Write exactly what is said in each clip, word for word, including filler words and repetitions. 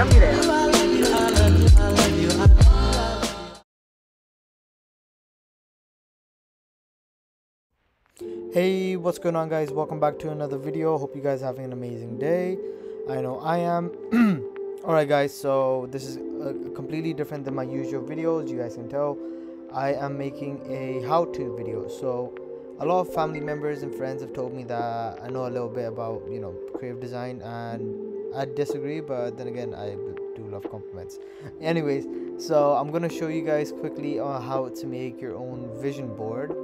love you there. Hey, what's going on guys? Welcome back to another video. Hope you guys are having an amazing day. I know I am. Alright guys, so this is uh, completely different than my usual videos. You guys can tell I am making a how-to video. So a lot of family members and friends have told me that I know a little bit about, you know, creative design, and I disagree, but then again I do love compliments. Anyways, so I'm gonna show you guys quickly on how to make your own vision board.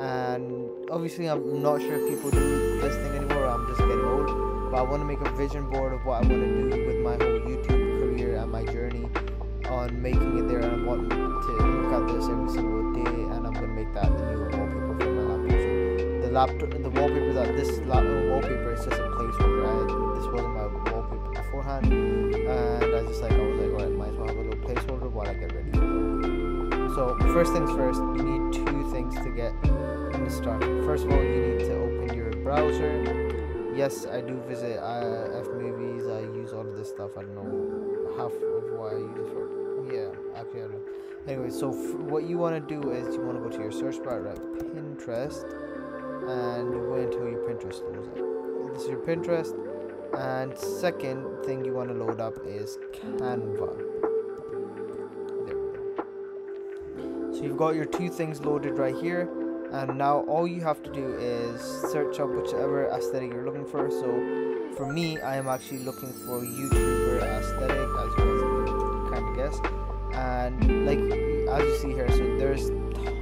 And obviously I'm not sure if people do this thing anymore, I'm just getting old, but I want to make a vision board of what I want to do with my whole YouTube career and my journey on making it there, and I want to look at this every single day, and I'm going to make that the new wallpaper for my laptop. So the laptop, the wallpaper that this laptop wallpaper is just a placeholder. I, this wasn't my wallpaper beforehand, and I just like, I was like, alright, might as well have a little placeholder while I get ready for it. So first things first, you need two things to get start. First of all, you need to open your browser. Yes, I do visit uh, Fmovies. I use all of this stuff. I don't know half of why I use it for. Yeah, actually I don't know. Anyway, so what you want to do is you want to go to your search bar, right? Pinterest, and you wait until your Pinterest loads up. This is your Pinterest, and second thing you want to load up is Canva. There we go. So you've got your two things loaded right here. And now all you have to do is search up whichever aesthetic you're looking for. So for me, I am actually looking for YouTuber aesthetic, as you guys can kind of guess. And like as you see here, so there's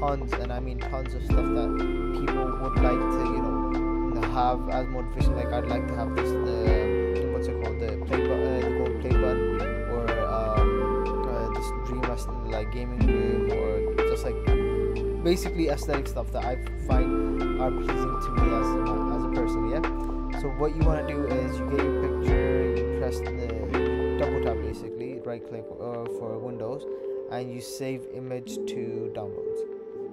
tons, and I mean tons of stuff that people would like to, you know, have as motivation. Like I'd like to have this, the what's it called, the play button, the gold play button, or um, uh, this dream like gaming room, or just like. Basically aesthetic stuff that I find are pleasing to me as a, as a person, yeah? So what you want to do is you get your picture, you press the double tap basically, right click uh, for Windows, and you save image to downloads,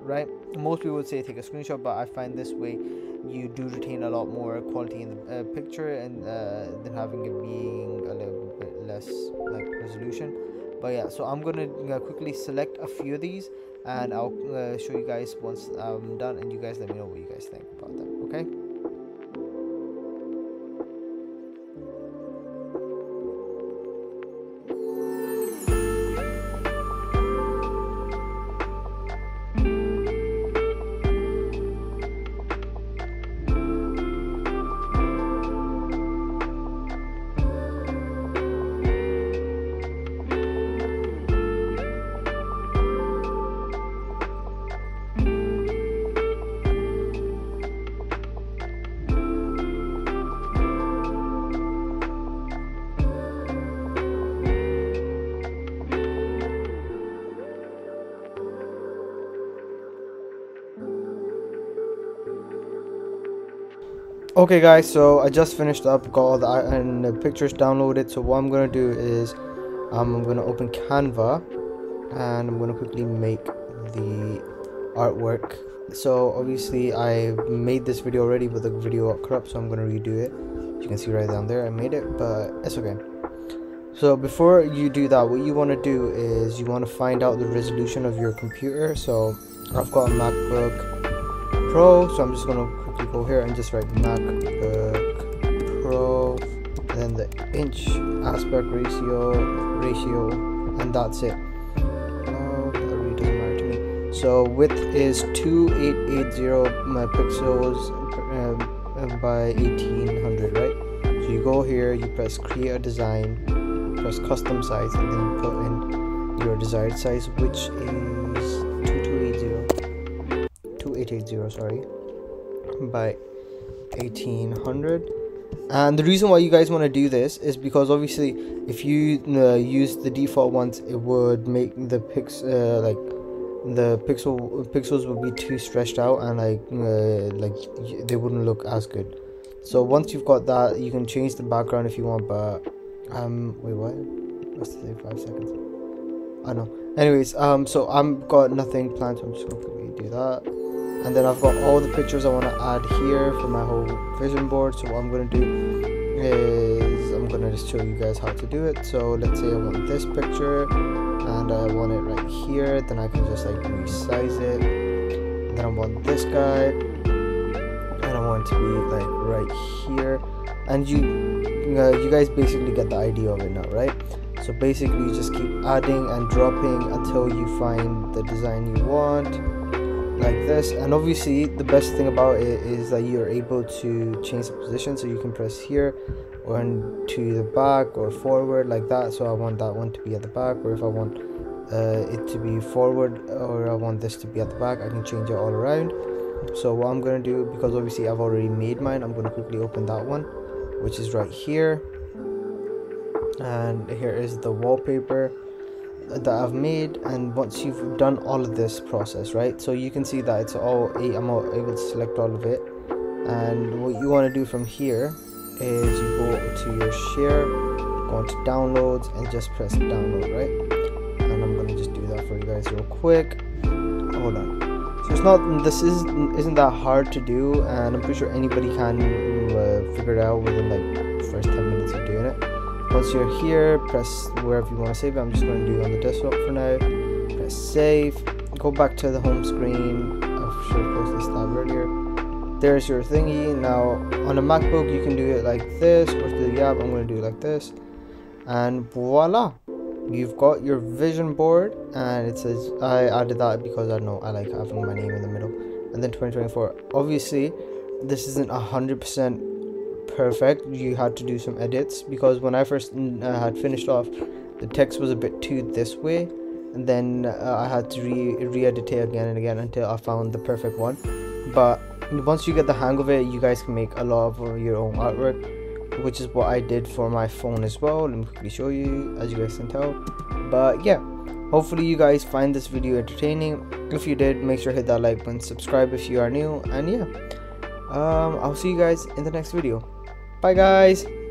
right? Most people would say take a screenshot, but I find this way you do retain a lot more quality in the uh, picture, and uh, than having it being a little bit less like resolution. But yeah, so I'm gonna uh, quickly select a few of these, and I'll uh, show you guys once I'm done, and you guys let me know what you guys think about them, okay? Okay guys, so I just finished up, got all the, and the pictures downloaded. So what I'm going to do is um, I'm going to open Canva, and I'm going to quickly make the artwork. So obviously I made this video already, but the video got corrupt, so I'm going to redo it. You can see right down there I made it, but it's okay. So before you do that, what you want to do is you want to find out the resolution of your computer. So I've got a MacBook Pro, so I'm just going to go here and just write MacBook Pro, then the inch aspect ratio ratio and that's it. Oh, that really doesn't matter to me. So width is two thousand eight hundred eighty pixels um, by eighteen hundred, right? So you go here, you press create a design, press custom size, and then you put in your desired size, which is twenty-two eighty, twenty-eight eighty, sorry, by eighteen hundred. And the reason why you guys want to do this is because obviously if you uh, use the default ones, it would make the pix uh, like the pixel pixels would be too stretched out, and like uh, like they wouldn't look as good. So once you've got that, you can change the background if you want, but um wait, what, that's thirty-five seconds, I know. Anyways, um so I've got nothing planned, so I'm just gonna do that. And then I've got all the pictures I want to add here for my whole vision board. So what I'm going to do is I'm gonna just show you guys how to do it. So let's say I want this picture and I want it right here, then I can just like resize it. And then I want this guy and I want it to be like right here. And you, uh, you guys basically get the idea of it now, right? So basically you just keep adding and dropping until you find the design you want, like this. And obviously the best thing about it is that you're able to change the position, so you can press here or to the back or forward like that. So I want that one to be at the back, or if I want uh, it to be forward, or I want this to be at the back, I can change it all around. So what I'm going to do, because obviously I've already made mine, I'm going to quickly open that one, which is right here. And here is the wallpaper that I've made. And once you've done all of this process, right, so you can see that it's all eight. I'm able to select all of it, and what you want to do from here is you go to your share, go to downloads, and just press download, right? And I'm going to just do that for you guys real quick. Hold on. So it's not, this isn't isn't that hard to do, and I'm pretty sure anybody can uh, figure it out within like the first ten minutes of doing it. Once you're here, press wherever you want to save it. I'm just going to do it on the desktop for now. Press save, go back to the home screen. I should have closed this tab earlier. There's your thingy. Now on a MacBook you can do it like this, or to the app I'm going to do it like this, and voila, you've got your vision board. And it says, I added that because I know I like having my name in the middle, and then twenty twenty-four. Obviously this isn't a hundred percent perfect, you had to do some edits, because when I first uh, had finished off, the text was a bit too this way, and then uh, I had to re re-edit it again and again until I found the perfect one. But once you get the hang of it, you guys can make a lot of your own artwork, which is what I did for my phone as well. Let me quickly show you, as you guys can tell. But yeah, hopefully you guys find this video entertaining. If you did, make sure to hit that like button, subscribe if you are new, and yeah, um I'll see you guys in the next video. Bye guys.